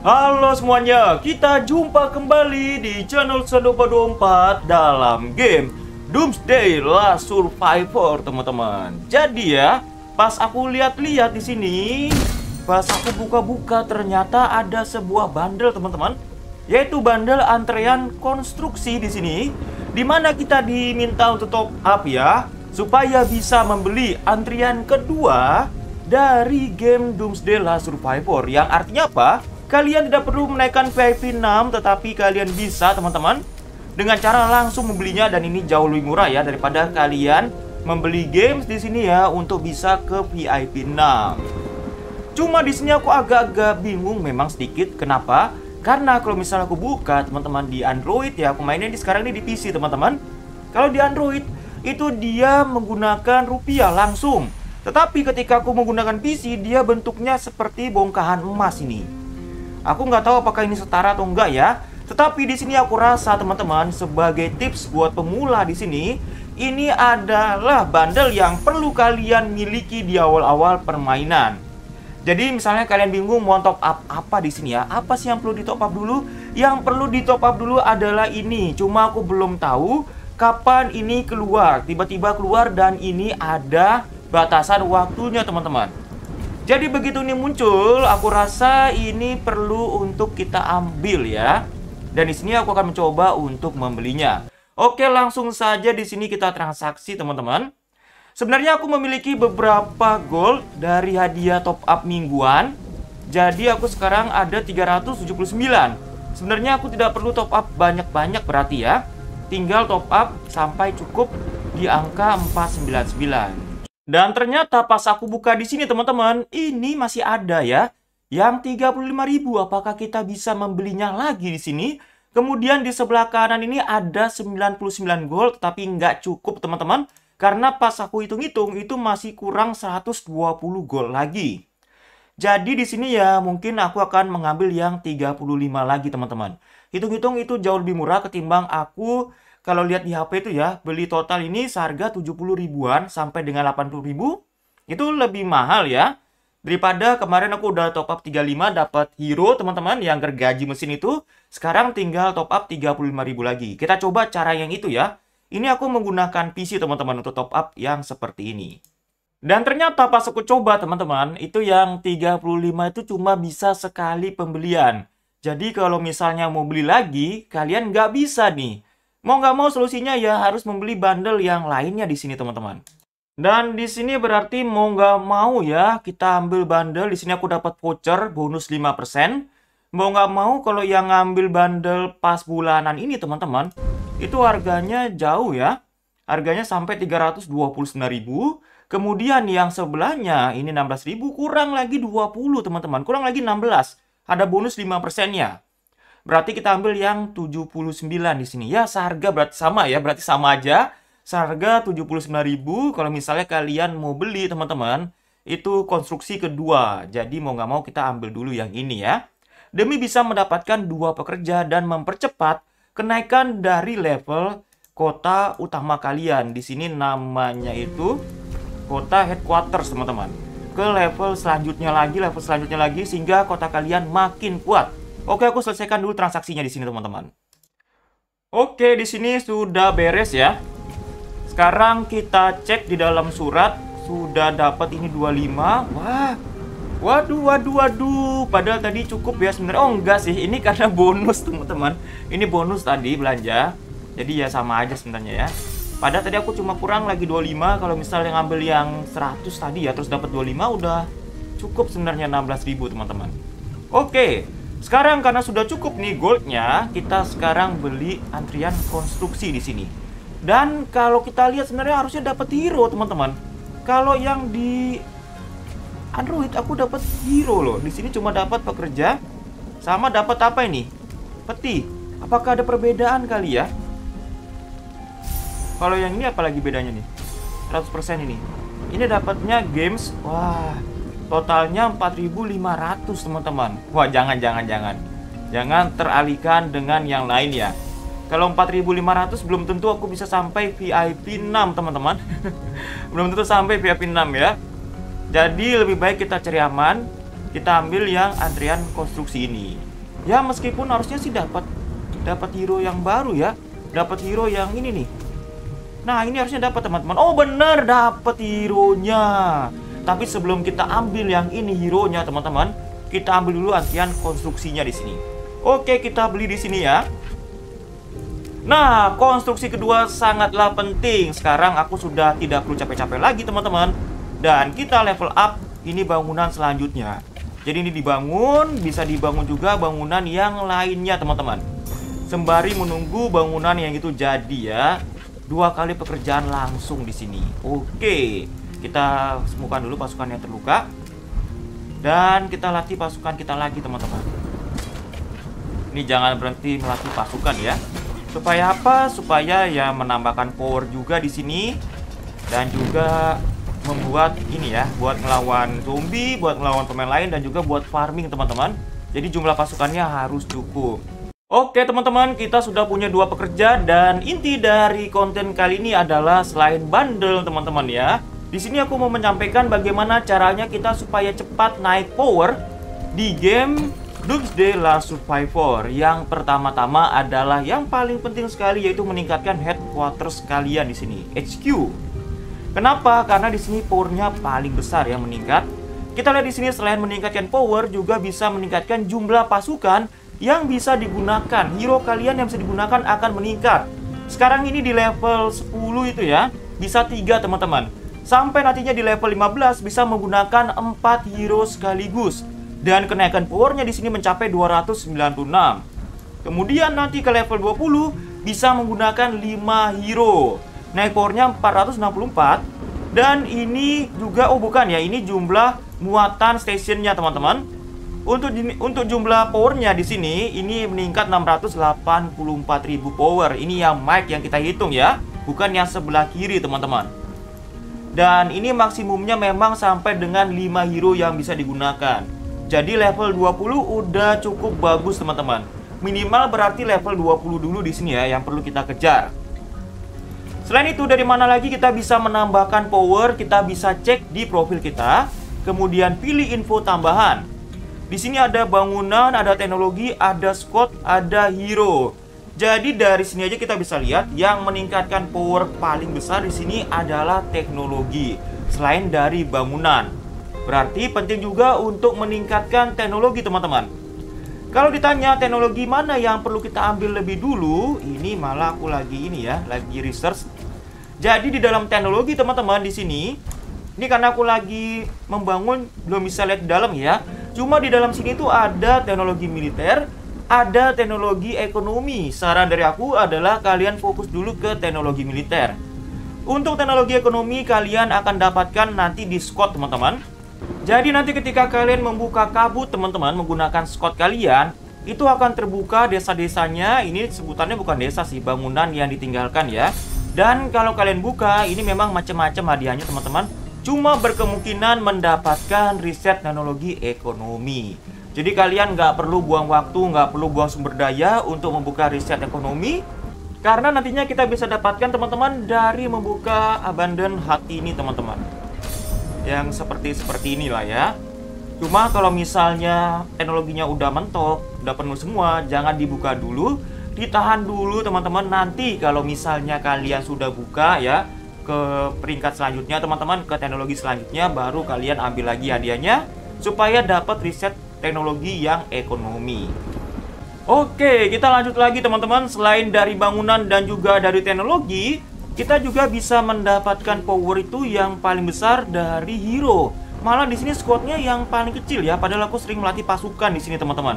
Halo semuanya, kita jumpa kembali di channel Sen2424 dalam game Doomsday Last Survivor, teman-teman. Jadi ya, pas aku lihat-lihat di sini, pas aku buka-buka ternyata ada sebuah bundle, teman-teman, yaitu bundle antrean konstruksi di sini, dimana kita diminta untuk top up ya, supaya bisa membeli antrian kedua dari game Doomsday Last Survivor. Yang artinya apa? Kalian tidak perlu menaikkan VIP 6, tetapi kalian bisa, teman-teman, dengan cara langsung membelinya, dan ini jauh lebih murah ya daripada kalian membeli games di sini ya untuk bisa ke VIP 6. Cuma di sini aku agak-agak bingung memang sedikit. Kenapa? Karena kalau misalnya aku buka, teman-teman, di Android ya, aku mainnya sekarang ini di PC, teman-teman. Kalau di Android itu dia menggunakan rupiah langsung. Tetapi ketika aku menggunakan PC, dia bentuknya seperti bongkahan emas ini. Aku nggak tahu apakah ini setara atau enggak ya. Tetapi di sini aku rasa, teman-teman, sebagai tips buat pemula di sini, ini adalah bundle yang perlu kalian miliki di awal-awal permainan. Jadi misalnya kalian bingung mau top up apa di sini ya? Apa sih yang perlu di top up dulu? Yang perlu di top up dulu adalah ini. Cuma aku belum tahu kapan ini keluar. Tiba-tiba keluar dan ini ada batasan waktunya, teman-teman. Jadi begitu ini muncul, aku rasa ini perlu untuk kita ambil ya. Dan di sini aku akan mencoba untuk membelinya. Oke, langsung saja di sini kita transaksi, teman-teman. Sebenarnya aku memiliki beberapa gold dari hadiah top up mingguan. Jadi aku sekarang ada 379. Sebenarnya aku tidak perlu top up banyak-banyak berarti ya. Tinggal top up sampai cukup di angka 499. Dan ternyata pas aku buka di sini, teman-teman, ini masih ada ya. Yang 35.000, apakah kita bisa membelinya lagi di sini? Kemudian di sebelah kanan ini ada 99 gold, tapi nggak cukup, teman-teman. Karena pas aku hitung-hitung, itu masih kurang 120 gold lagi. Jadi di sini ya, mungkin aku akan mengambil yang 35 lagi, teman-teman. Hitung-hitung itu jauh lebih murah ketimbang aku... Kalau lihat di HP itu ya, beli total ini seharga 70 ribuan sampai dengan 80 ribu. Itu lebih mahal ya. Daripada kemarin aku udah top up 35 dapat hero, teman-teman, yang gergaji mesin itu. Sekarang tinggal top up 35 ribu lagi. Kita coba cara yang itu ya. Ini aku menggunakan PC, teman-teman, untuk top up yang seperti ini. Dan ternyata pas aku coba, teman-teman, itu yang 35 itu cuma bisa sekali pembelian. Jadi kalau misalnya mau beli lagi, kalian nggak bisa nih. Mau nggak mau solusinya ya harus membeli bundle yang lainnya di sini, teman-teman. Dan di sini berarti mau nggak mau ya kita ambil bundle. Di sini aku dapat voucher bonus 5%. Mau nggak mau kalau yang ngambil bundle pas bulanan ini, teman-teman, itu harganya jauh ya. Harganya sampai 329.000. Kemudian yang sebelahnya ini 16.000, kurang lagi 20, teman-teman. Kurang lagi 16. Ada bonus 5%-nya. Berarti kita ambil yang 79 di sini. Ya, seharga berarti sama ya. Berarti sama aja. Seharga 79.000. Kalau misalnya kalian mau beli, teman-teman, itu konstruksi kedua. Jadi mau nggak mau kita ambil dulu yang ini ya. Demi bisa mendapatkan dua pekerja dan mempercepat kenaikan dari level kota utama kalian. Di sini namanya itu kota headquarters, teman-teman. Ke level selanjutnya lagi, sehingga kota kalian makin kuat. Oke, aku selesaikan dulu transaksinya di sini, teman-teman. Oke, di sini sudah beres ya. Sekarang kita cek di dalam surat. Sudah dapat ini 25. Wah. Waduh. Padahal tadi cukup ya sebenarnya. Oh, enggak sih. Ini karena bonus, teman-teman. Ini bonus tadi belanja. Jadi ya sama aja sebenarnya ya. Padahal tadi aku cuma kurang lagi 25. Kalau misalnya ngambil yang 100 tadi ya, terus dapat 25 udah cukup sebenarnya 16.000, teman-teman. Oke. Sekarang karena sudah cukup nih goldnya, kita sekarang beli antrian konstruksi di sini. Dan kalau kita lihat sebenarnya harusnya dapat hero, teman-teman. Kalau yang di Android aku dapat hero loh. Di sini cuma dapat pekerja sama dapat apa ini? Peti. Apakah ada perbedaan kali ya? Kalau yang ini apalagi bedanya nih? 100% ini. Ini dapatnya games. Wah. Totalnya 4.500, teman-teman. Wah, jangan. Jangan teralihkan dengan yang lain ya. Kalau 4.500 belum tentu aku bisa sampai VIP 6, teman-teman. Belum tentu sampai VIP 6 ya. Jadi lebih baik kita cari aman. Kita ambil yang antrian konstruksi ini. Ya meskipun harusnya sih dapat hero yang baru ya. Dapat hero yang ini nih. Nah, ini harusnya dapat teman-teman. Oh, bener dapat hero-nya. Tapi sebelum kita ambil yang ini hero-nya, teman-teman, kita ambil dulu antian konstruksinya di sini. Oke, kita beli di sini ya. Nah, konstruksi kedua sangatlah penting. Sekarang aku sudah tidak perlu capek-capek lagi, teman-teman. Dan kita level up ini bangunan selanjutnya. Jadi ini dibangun, bisa dibangun juga bangunan yang lainnya, teman-teman. Sembari menunggu bangunan yang itu jadi ya. 2 kali pekerjaan langsung di sini. Oke, kita sembuhkan dulu pasukan yang terluka. Dan kita latih pasukan kita lagi, teman-teman. Ini jangan berhenti melatih pasukan ya. Supaya apa? Supaya ya menambahkan power juga di sini. Dan juga membuat ini ya, buat melawan zombie, buat melawan pemain lain, dan juga buat farming, teman-teman. Jadi jumlah pasukannya harus cukup. Oke teman-teman, kita sudah punya 2 pekerja dan inti dari konten kali ini adalah selain bundle teman-teman ya. Di sini aku mau menyampaikan bagaimana caranya kita supaya cepat naik power di game Doomsday Last Survivor. Yang pertama-tama adalah yang paling penting sekali yaitu meningkatkan headquarters kalian di sini, HQ. Kenapa? Karena di sini powernya paling besar ya, meningkat. Kita lihat di sini selain meningkatkan power juga bisa meningkatkan jumlah pasukan yang bisa digunakan. Hero kalian yang bisa digunakan akan meningkat. Sekarang ini di level 10 itu ya, bisa 3 teman-teman. Sampai nantinya di level 15 bisa menggunakan 4 hero sekaligus. Dan kenaikan powernya di sini mencapai 296. Kemudian nanti ke level 20 bisa menggunakan 5 hero. Naik powernya 464. Dan ini juga, oh bukan ya, ini jumlah muatan stationnya teman-teman. Untuk jumlah powernya di sini ini meningkat 684.000 power. Ini yang mic yang kita hitung ya, bukan yang sebelah kiri teman-teman. Dan ini maksimumnya memang sampai dengan 5 hero yang bisa digunakan. Jadi level 20 udah cukup bagus teman-teman. Minimal berarti level 20 dulu di sini ya yang perlu kita kejar. Selain itu dari mana lagi kita bisa menambahkan power? Kita bisa cek di profil kita, kemudian pilih info tambahan. Di sini ada bangunan, ada teknologi, ada squad, ada hero. Jadi dari sini aja kita bisa lihat yang meningkatkan power paling besar di sini adalah teknologi selain dari bangunan. Berarti penting juga untuk meningkatkan teknologi, teman-teman. Kalau ditanya teknologi mana yang perlu kita ambil lebih dulu, ini malah aku lagi ini ya, lagi research. Jadi di dalam teknologi, teman-teman, di sini ini karena aku lagi membangun belum bisa lihat di dalam ya. Cuma di dalam sini tuh ada teknologi militer, ada teknologi ekonomi. Saran dari aku adalah kalian fokus dulu ke teknologi militer. Untuk teknologi ekonomi kalian akan dapatkan nanti di squad teman-teman. Jadi nanti ketika kalian membuka kabut teman-teman menggunakan squad kalian, itu akan terbuka desa-desanya. Ini sebutannya bukan desa sih, bangunan yang ditinggalkan ya. Dan kalau kalian buka, ini memang macam-macam hadiahnya teman-teman. Cuma berkemungkinan mendapatkan riset teknologi ekonomi. Jadi kalian nggak perlu buang waktu, nggak perlu buang sumber daya untuk membuka riset ekonomi. Karena nantinya kita bisa dapatkan teman-teman dari membuka abandon hut ini teman-teman. Yang seperti inilah ya. Cuma kalau misalnya teknologinya udah mentok, udah penuh semua, jangan dibuka dulu. Ditahan dulu teman-teman, nanti kalau misalnya kalian sudah buka ya, ke peringkat selanjutnya teman-teman, ke teknologi selanjutnya, baru kalian ambil lagi hadiahnya supaya dapat riset teknologi yang ekonomi. Oke, kita lanjut lagi teman-teman. Selain dari bangunan dan juga dari teknologi, kita juga bisa mendapatkan power itu yang paling besar dari hero. Malah di sini squadnya yang paling kecil ya, padahal aku sering melatih pasukan di sini teman-teman.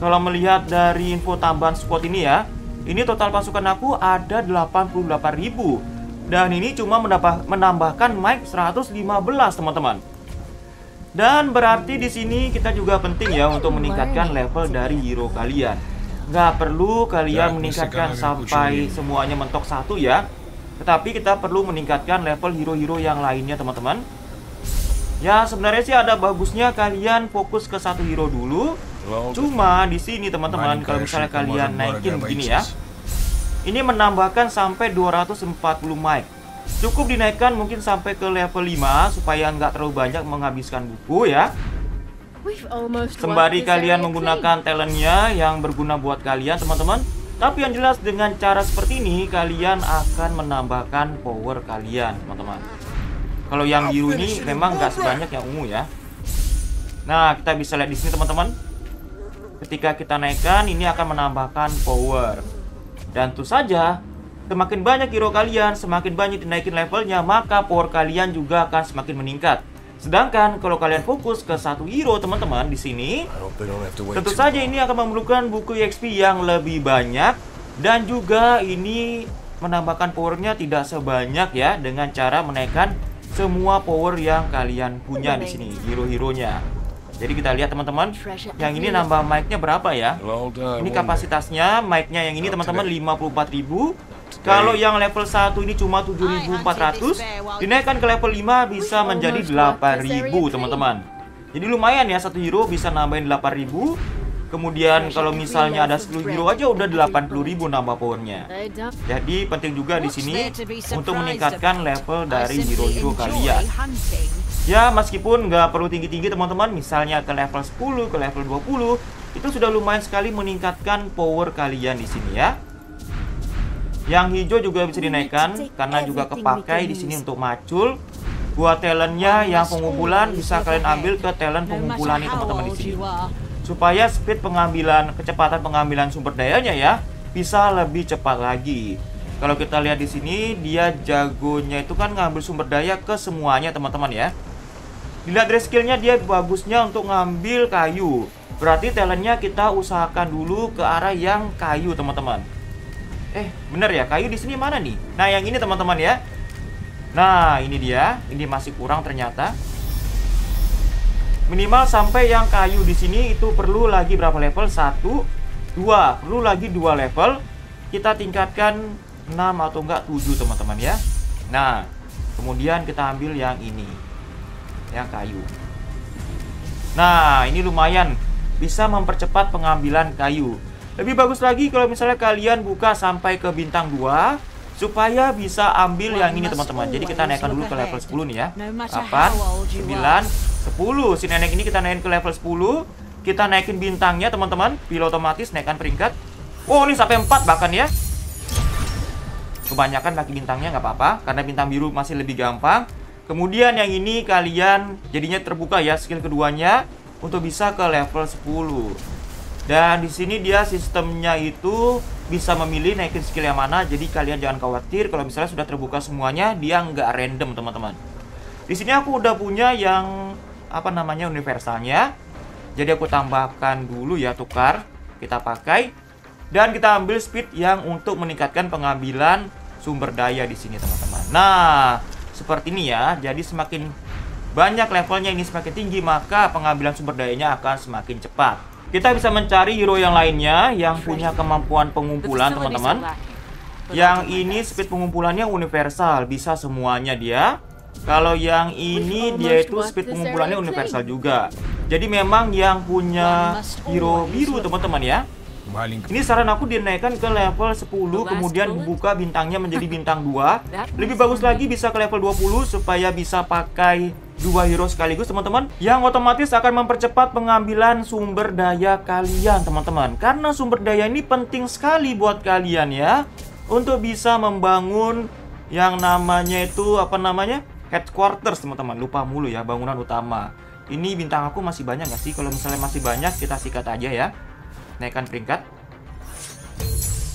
Kalau melihat dari info tambahan squad ini ya, ini total pasukan aku ada 88.000. Dan ini cuma menambahkan mic 115 teman-teman. Dan berarti di sini kita juga penting ya untuk meningkatkan level dari hero kalian. Nggak perlu kalian meningkatkan sampai semuanya mentok 1 ya. Tetapi kita perlu meningkatkan level hero-hero yang lainnya teman-teman. Ya sebenarnya sih ada bagusnya kalian fokus ke 1 hero dulu. Cuma di sini teman-teman kalau misalnya kalian naikin begini ya. Ini menambahkan sampai 240 mic. Cukup dinaikkan mungkin sampai ke level 5 supaya nggak terlalu banyak menghabiskan buku ya. Sembari kalian menggunakan talentnya yang berguna buat kalian, teman-teman. Tapi yang jelas dengan cara seperti ini kalian akan menambahkan power kalian, teman-teman. Kalau yang biru ini memang nggak sebanyak yang ungu ya. Nah, kita bisa lihat di sini, teman-teman. Ketika kita naikkan, ini akan menambahkan power. Dan tentu saja, semakin banyak hero kalian, semakin banyak dinaikin levelnya, maka power kalian juga akan semakin meningkat. Sedangkan kalau kalian fokus ke satu hero, teman-teman, di sini tentu saja ini akan memerlukan buku EXP yang lebih banyak, dan juga ini menambahkan powernya tidak sebanyak ya, dengan cara menaikkan semua power yang kalian punya di sini, hero-heronya. Jadi kita lihat, teman-teman, yang ini nambah mic-nya berapa ya? Ini kapasitasnya mic-nya yang ini, teman-teman, 54.000. Kalau yang level 1 ini cuma 7.400, dinaikkan ke level 5 bisa menjadi 8.000, teman-teman. Jadi lumayan ya, satu hero bisa nambahin 8.000. Kemudian kalau misalnya ada 10 hero aja udah 80.000 nambah powernya. Jadi penting juga di sini untuk meningkatkan level dari hero-hero kalian. Ya meskipun nggak perlu tinggi-tinggi, teman-teman, misalnya ke level 10, ke level 20, itu sudah lumayan sekali meningkatkan power kalian di sini ya. Yang hijau juga bisa dinaikkan karena juga kepakai di sini untuk macul. Buat talentnya yang pengumpulan bisa kalian ambil ke talent pengumpulan nih, teman-teman, di sini. Supaya speed pengambilan, kecepatan pengambilan sumber dayanya ya bisa lebih cepat lagi. Kalau kita lihat di sini, dia jagonya itu kan ngambil sumber daya ke semuanya, teman-teman ya. Dilihat dari skillnya, dia bagusnya untuk ngambil kayu. Berarti talentnya kita usahakan dulu ke arah yang kayu, teman-teman. Bener ya, kayu di sini mana nih? Nah, yang ini, teman-teman ya. Nah, ini dia. Ini masih kurang ternyata. Minimal sampai yang kayu di sini itu perlu lagi berapa level? 1, 2. Perlu lagi 2 level. Kita tingkatkan 6 atau enggak 7, teman-teman ya. Nah, kemudian kita ambil yang ini. Yang kayu. Nah, ini lumayan bisa mempercepat pengambilan kayu. Lebih bagus lagi kalau misalnya kalian buka sampai ke bintang 2 supaya bisa ambil yang ini, teman-teman. Jadi kita naikkan dulu ke level 10 nih ya. 8, 9, 10. Si nenek ini kita naikin ke level 10. Kita naikin bintangnya, teman-teman. Pilot otomatis naikkan peringkat. Oh, ini sampai 4 bahkan ya. Kebanyakan bagi bintangnya nggak apa-apa karena bintang biru masih lebih gampang. Kemudian yang ini kalian jadinya terbuka ya skill keduanya untuk bisa ke level 10. Dan di sini dia sistemnya itu bisa memilih naikin skill yang mana. Jadi kalian jangan khawatir kalau misalnya sudah terbuka semuanya, dia nggak random, teman-teman. Di sini aku udah punya yang apa namanya universalnya. Jadi aku tambahkan dulu ya, tukar, kita pakai, dan kita ambil speed yang untuk meningkatkan pengambilan sumber daya di sini, teman-teman. Nah, seperti ini ya. Jadi semakin banyak levelnya ini semakin tinggi, maka pengambilan sumber dayanya akan semakin cepat. Kita bisa mencari hero yang lainnya yang punya kemampuan pengumpulan, teman-teman. Yang ini speed pengumpulannya universal, bisa semuanya dia. Kalau yang ini dia itu speed pengumpulannya universal juga. Jadi memang yang punya hero biru, teman-teman ya. Ini saran aku dinaikkan ke level 10, kemudian buka bintangnya menjadi bintang 2. Lebih bagus lagi bisa ke level 20 supaya bisa pakai 2 hero sekaligus, teman-teman, yang otomatis akan mempercepat pengambilan sumber daya kalian, teman-teman. Karena sumber daya ini penting sekali buat kalian ya, untuk bisa membangun yang namanya itu apa namanya headquarters, teman-teman. Lupa mulu ya, bangunan utama. Ini bintang aku masih banyak nggak sih? Kalau misalnya masih banyak, kita sikat aja ya, naikkan peringkat.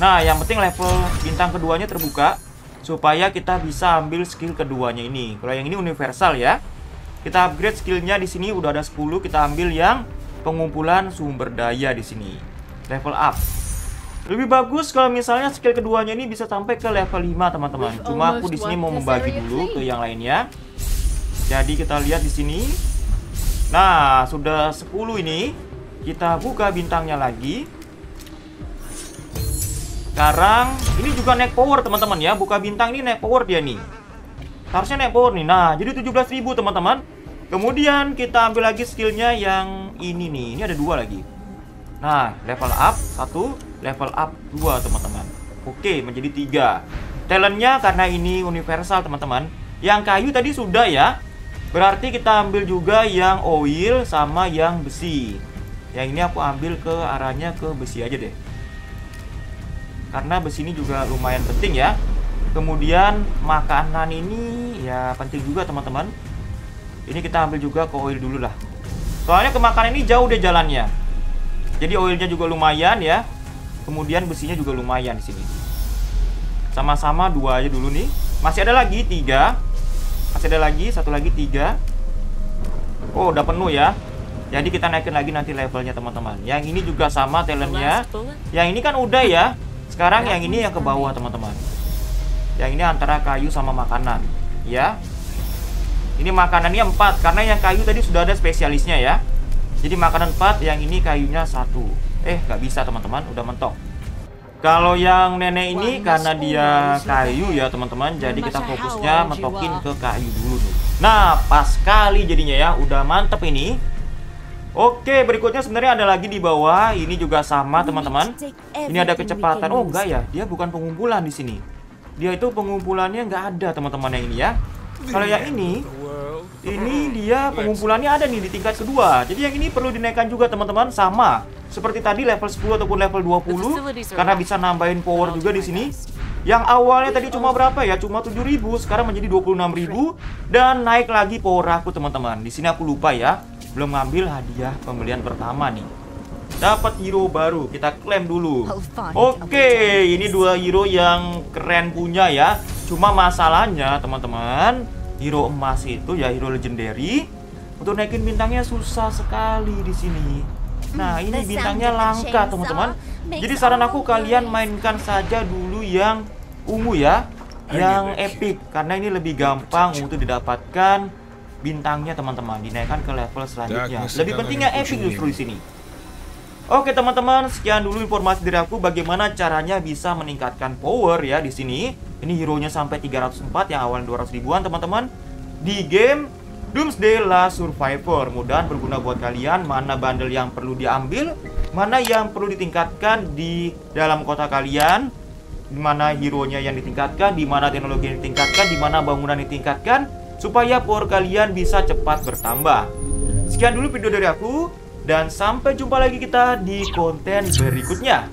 Nah, yang penting level bintang keduanya terbuka supaya kita bisa ambil skill keduanya ini. Kalau yang ini universal ya. Kita upgrade skillnya di sini udah ada 10, kita ambil yang pengumpulan sumber daya di sini. Level up. Lebih bagus kalau misalnya skill keduanya ini bisa sampai ke level 5, teman-teman. Cuma aku di sini mau membagi dulu ke yang lainnya. Jadi kita lihat di sini. Nah, sudah 10 ini. Kita buka bintangnya lagi. Sekarang ini juga naik power, teman-teman ya. Buka bintang ini naik power dia nih. Harusnya naik power nih. Nah, jadi 17.000, teman-teman. Kemudian kita ambil lagi skillnya yang ini nih. Ini ada 2 lagi. Nah, level up 1, level up 2, teman-teman. Oke, menjadi 3. Talentnya karena ini universal, teman-teman. Yang kayu tadi sudah ya. Berarti kita ambil juga yang oil sama yang besi. Yang ini aku ambil ke arahnya ke besi aja deh, karena besi ini juga lumayan penting ya. Kemudian makanan ini ya penting juga teman-teman. Ini kita ambil juga ke oil dulu lah, soalnya ke makanan ini jauh deh jalannya. Jadi oilnya juga lumayan ya. Kemudian besinya juga lumayan di sini. Sama-sama 2 aja dulu nih. Masih ada lagi 3. Masih ada lagi satu lagi 3. Oh udah penuh ya. Jadi kita naikin lagi nanti levelnya teman-teman. Yang ini juga sama talentnya. Yang ini kan udah ya. Sekarang yang ini yang ke bawah teman-teman. Yang ini antara kayu sama makanan ya. Ini makanannya 4 karena yang kayu tadi sudah ada spesialisnya ya. Jadi makanan 4, yang ini kayunya 1. Nggak bisa teman-teman, udah mentok. Kalau yang nenek ini karena dia kayu ya teman-teman, jadi kita fokusnya mentokin ke kayu dulu nih. Nah pas sekali jadinya ya, udah mantep ini. Oke, berikutnya sebenarnya ada lagi di bawah, ini juga sama teman-teman. Ini ada kecepatan. Oh enggak ya, dia bukan pengumpulan di sini. Dia itu pengumpulannya nggak ada teman-teman yang ini ya. Kalau yang ini dia pengumpulannya ada nih di tingkat kedua. Jadi yang ini perlu dinaikkan juga teman-teman, sama seperti tadi level 10 ataupun level 20 karena bisa nambahin power juga di sini. Yang awalnya tadi cuma berapa ya? Cuma 7.000, sekarang menjadi 26.000 dan naik lagi power aku teman-teman. Di sini aku lupa ya, belum ngambil hadiah pembelian pertama nih. Dapat hero baru, kita klaim dulu. Oke, ini 2 hero yang keren punya ya. Cuma masalahnya teman-teman, hero emas itu ya hero legendary. Untuk naikin bintangnya susah sekali di sini. Nah, ini bintangnya langka teman-teman. Jadi saran aku kalian mainkan saja dulu yang ungu ya, yang epic, karena ini lebih gampang untuk didapatkan bintangnya teman-teman. Dinaikkan ke level selanjutnya. Lebih pentingnya epic justru di sini. Oke teman-teman, sekian dulu informasi dari aku bagaimana caranya bisa meningkatkan power ya di sini. Ini hero-nya sampai 304 yang awalnya 200 ribuan teman-teman di game Doomsday Last Survivor. Mudah-mudahan berguna buat kalian. Mana bundle yang perlu diambil, mana yang perlu ditingkatkan di dalam kota kalian, di mana hero-nya yang ditingkatkan, di mana teknologi yang ditingkatkan, di mana bangunan ditingkatkan, supaya power kalian bisa cepat bertambah. Sekian dulu video dari aku dan sampai jumpa lagi kita di konten berikutnya.